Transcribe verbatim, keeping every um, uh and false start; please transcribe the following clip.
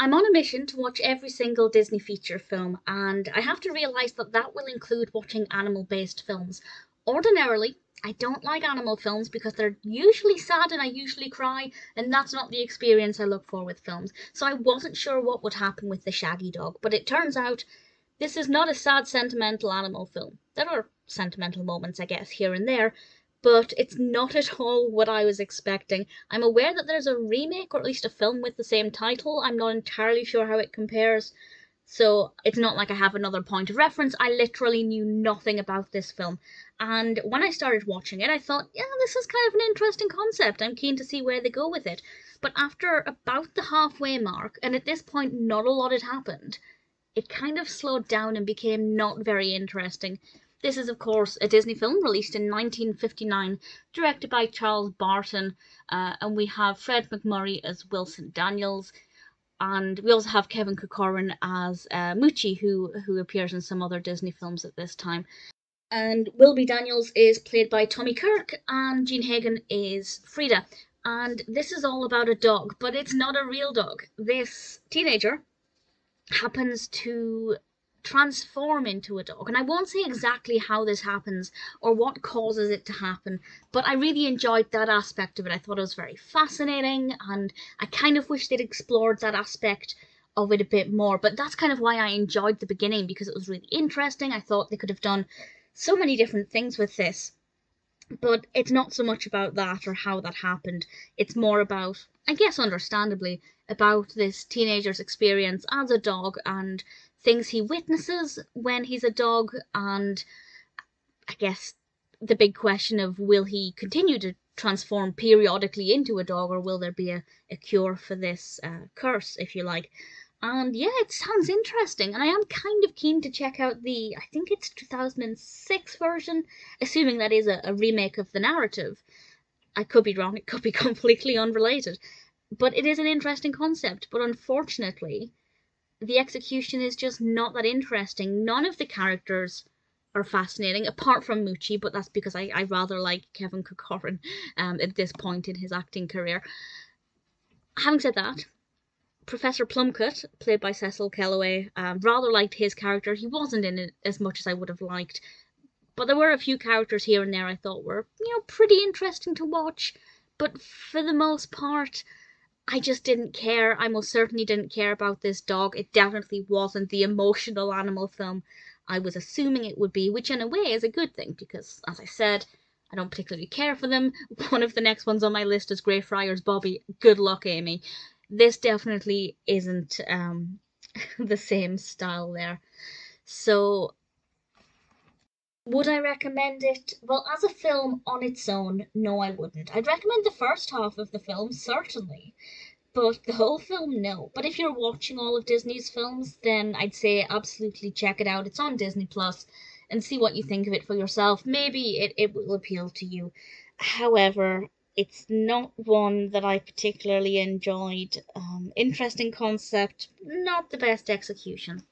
I'm on a mission to watch every single Disney feature film, and I have to realise that that will include watching animal-based films. Ordinarily, I don't like animal films because they're usually sad and I usually cry, and that's not the experience I look for with films. So I wasn't sure what would happen with the Shaggy Dog, but it turns out this is not a sad, sentimental animal film. There are sentimental moments, I guess, here and there, but it's not at all what I was expecting. I'm aware that there's a remake, or at least a film with the same title. I'm not entirely sure how it compares, so it's not like I have another point of reference. I literally knew nothing about this film, and when I started watching it, I thought, yeah, this is kind of an interesting concept. I'm keen to see where they go with it. But after about the halfway mark, and at this point not a lot had happened, it kind of slowed down and became not very interesting. This is, of course, a Disney film released in nineteen fifty-nine, directed by Charles Barton, uh, and we have Fred MacMurray as Wilson Daniels, and we also have Kevin Corcoran as uh, Moochie, who, who appears in some other Disney films at this time. And Wilby Daniels is played by Tommy Kirk, and Jean Hagen is Frida. And this is all about a dog, but it's not a real dog. This teenager happens to transform into a dog, and I won't say exactly how this happens or what causes it to happen, but I really enjoyed that aspect of it. I thought it was very fascinating, and I kind of wish they'd explored that aspect of it a bit more, but that's kind of why I enjoyed the beginning, because it was really interesting. I thought they could have done so many different things with this, but it's not so much about that or how that happened. It's more about, I guess understandably, about this teenager's experience as a dog and things he witnesses when he's a dog, and I guess the big question of will he continue to transform periodically into a dog, or will there be a, a cure for this uh, curse, if you like. And yeah, it sounds interesting, and I am kind of keen to check out the, I think it's two thousand six version, assuming that is a, a remake of the narrative. I could be wrong, it could be completely unrelated, but it is an interesting concept. But unfortunately, the execution is just not that interesting. None of the characters are fascinating, apart from Moochie, but that's because I, I rather like Kevin Corcoran um, at this point in his acting career. Having said that, Professor Plumcutt, played by Cecil Kellaway, um, rather liked his character. He wasn't in it as much as I would have liked, but there were a few characters here and there I thought were, you know, pretty interesting to watch, but for the most part, I just didn't care. I most certainly didn't care about this dog. It definitely wasn't the emotional animal film I was assuming it would be, which in a way is a good thing, because, as I said, I don't particularly care for them. One of the next ones on my list is Greyfriars Bobby. Good luck, Amy. This definitely isn't um, the same style there. So, would I recommend it? Well, as a film on its own, no, I wouldn't. I'd recommend the first half of the film, certainly, but the whole film, no. But if you're watching all of Disney's films, then I'd say absolutely check it out. It's on Disney Plus, and see what you think of it for yourself. Maybe it, it will appeal to you. However, it's not one that I particularly enjoyed. Um, interesting concept, not the best execution.